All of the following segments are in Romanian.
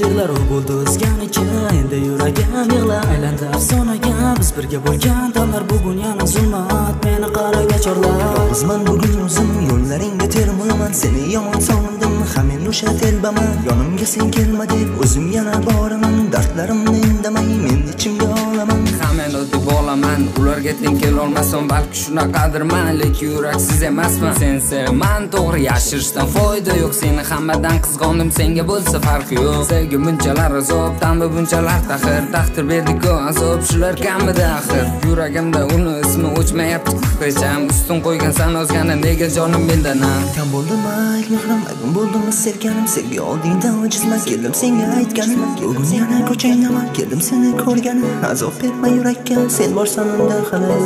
Dillar u bo'ldi o'zganicha, endi yuragim yig'lar aylandi afsonaga. Biz birga bo'lgan damlar bugun yana zulmat meni qaraga chorlar. Qizman bugun o'zim yo'llaringga termaman, seni yomon sondim, hamin o'sha telbaman. Yonimga sen kelma deb o'zim yana boraman, dardlarimni indamay men ichimga olaman. Hamin o'tib olaman, ularga teng kela olmasam balki shunaqadirman, lekin yuraksiz emasman. Senman to'g'ri, yashirishdan foyda yo'q, seni hammadan qizg'ondim, senga bo'lsa farqi yo'q. Sevgi bunchalar azob, tamba bunchalar taxir, taqdir berdi-ku azob, shular kamida axir. Yuragimda uni ismi o'chmayapti qirqcham, ustun qo'ygansan o'zgani, nega jonim mendan ham kam bo'ldimi mehrim, ayg'im bo'ldimi serkanim, sevgi oldingdan ojizman, keldim senga aytganim, bugun yana ko'changdaman, keldim seni ko'rganim, azob berma yurakka, sen borsan unda xalos.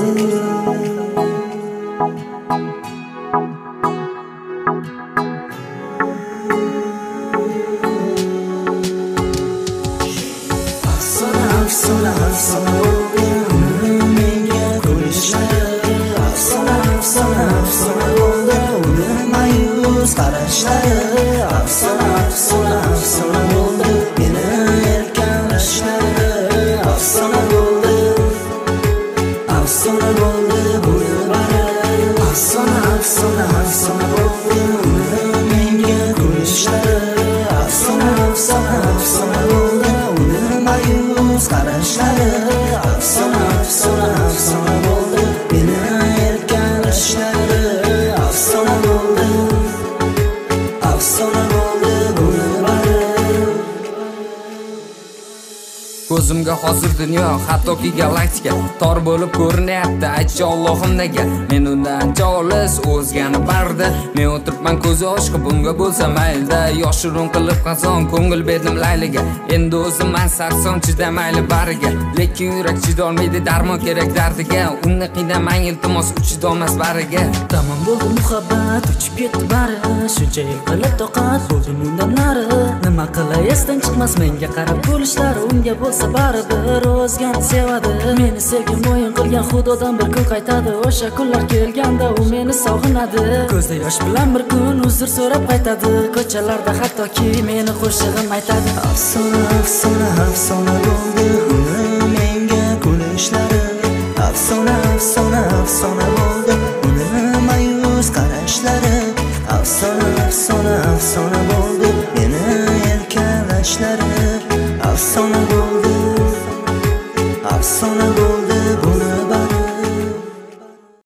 Afsona, afsona, uni menga kulishadi. Afsona, afsona, afsona bo'ldi uni mayus qarashlari. Afsona, afsona, afsona bo'ldi meni erkalashlari. Afsona bo'ldi, afsona bo'ldi buni bari. Afsona, afsona, afsona bo'ldi uni menga kulishadi. Afsona, afsona, afsona bo'ldi uni mayus qarashlari. Afsona, afsona, afsona bo'ldi meni erkalashlari. Afsona bo'ldi, afsona bo'ldi buni bari. Ko'zimga hozir dunyo hattoki galaktika tor bo'lib ko'rinyapti, aytchi Allohim nega men undan jolis o'zgani barda. Men o'tiribman ko'zi ochiq, bunga bo'lsa mayda, yoshirun qilib qazon ko'ngil berdim layliga. Endi o'zimman sarson, chidamayli bariga, lekin yurak chidolmaydi, darmon kerak dardiga. Uni qiynamang iltimos, uchidolmas bariga. Tamom bo'ldi muhabbat, uchib ketdi bari, shuncha yiqilib toqat bo'ldim undan nari. Nima qilay esdan chiqmas menga qarab kulishlari, unga bo'lsa baribir o'zgani sevadi. Meni sevgi mo'yin qilgan xudodan bir kun qaytadi, o'sha kunlar kelganda u meni sog'inadi. Ko'zda yosh bilan bir kun uzr so'rab qaytadi, ko'chalarda hattoki meni qo'shig'im aytadi. Afsona, afsona, afsona bo'ldi uni menga kulishlari. Afsona, afsona, afsona bo'ldi uni mayus qarashlari. Afsona, afsona, afsona bo'ldi.